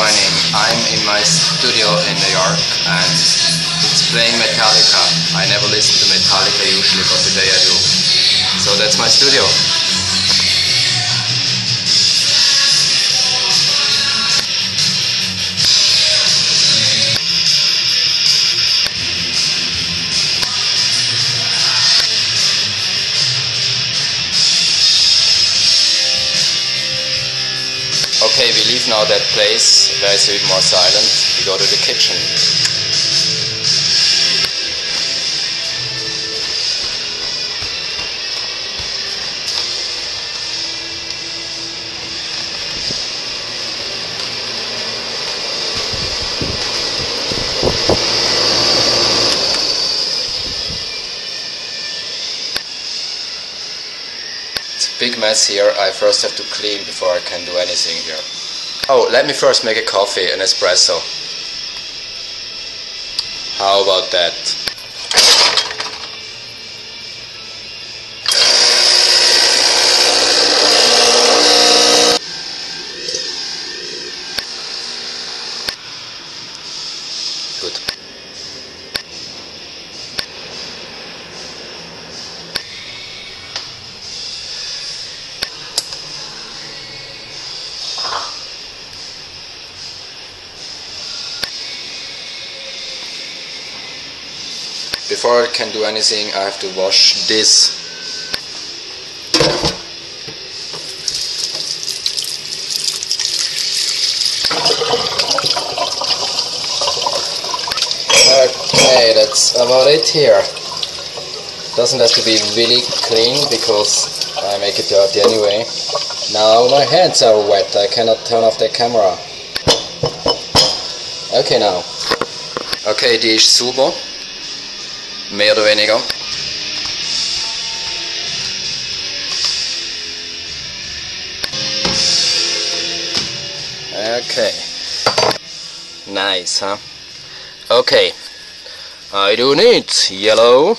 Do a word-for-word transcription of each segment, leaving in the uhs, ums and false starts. morning. I'm in my studio in New York and it's playing Metallica. I never listen to Metallica usually, but today I do. So that's my studio. Okay, we leave now that place where it's a bit more silent. We go to the kitchen. Big mess here. I first have to clean before I can do anything here. Oh, let me first make a coffee, an espresso. How about that? Good. Before I can do anything, I have to wash this. Okay, that's about it here. Doesn't have to be really clean because I make it dirty anyway. Now my hands are wet, I cannot turn off the camera. Okay, now. Okay, die ist super. Mehr oder weniger. Okay. Nice, huh? Okay. I do need yellow.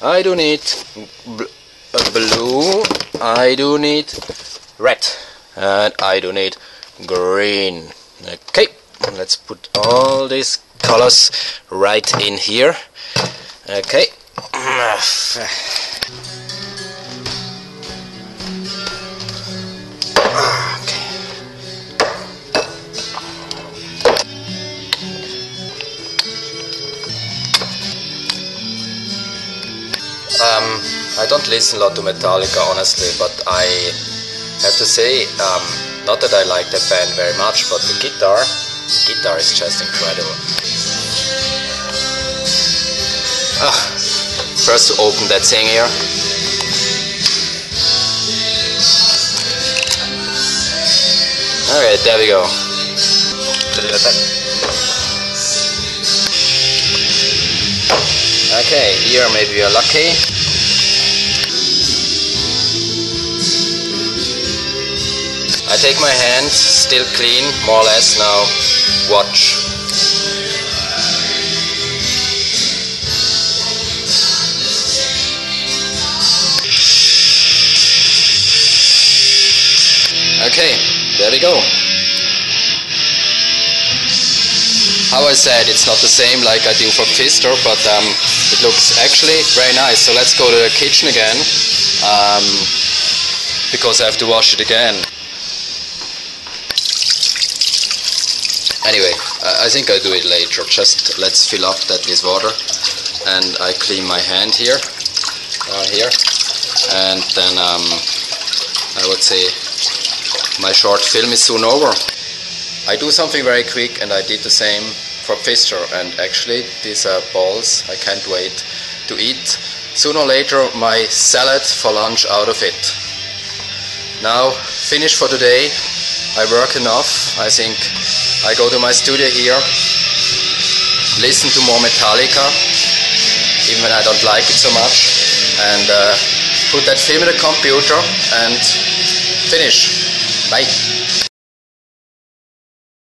I do need bl blue. I do need red. And I do need green. Okay. Let's put all these colors right in here. Okay. Um, I don't listen a lot to Metallica, honestly, but I have to say, um, not that I like that band very much, but the guitar, the guitar is just incredible. Ah, first to open that thing here. Alright, there we go. Okay, here maybe we are lucky. I take my hand, still clean, more or less now. Watch. Okay, there we go. How I said, it's not the same like I do for Pfister, but um, it looks actually very nice. So let's go to the kitchen again, um, because I have to wash it again. Anyway, I think I'll do it later. Just let's fill up that with water, and I clean my hand here, uh, here, and then um, I would say. My short film is soon over. I do something very quick and I did the same for Pfister, and actually these are balls, I can't wait to eat. Sooner or later my salad for lunch out of it. Now finished for today, I work enough, I think I go to my studio here, listen to more Metallica, even when I don't like it so much, and uh, put that film in the computer and finish. Bye.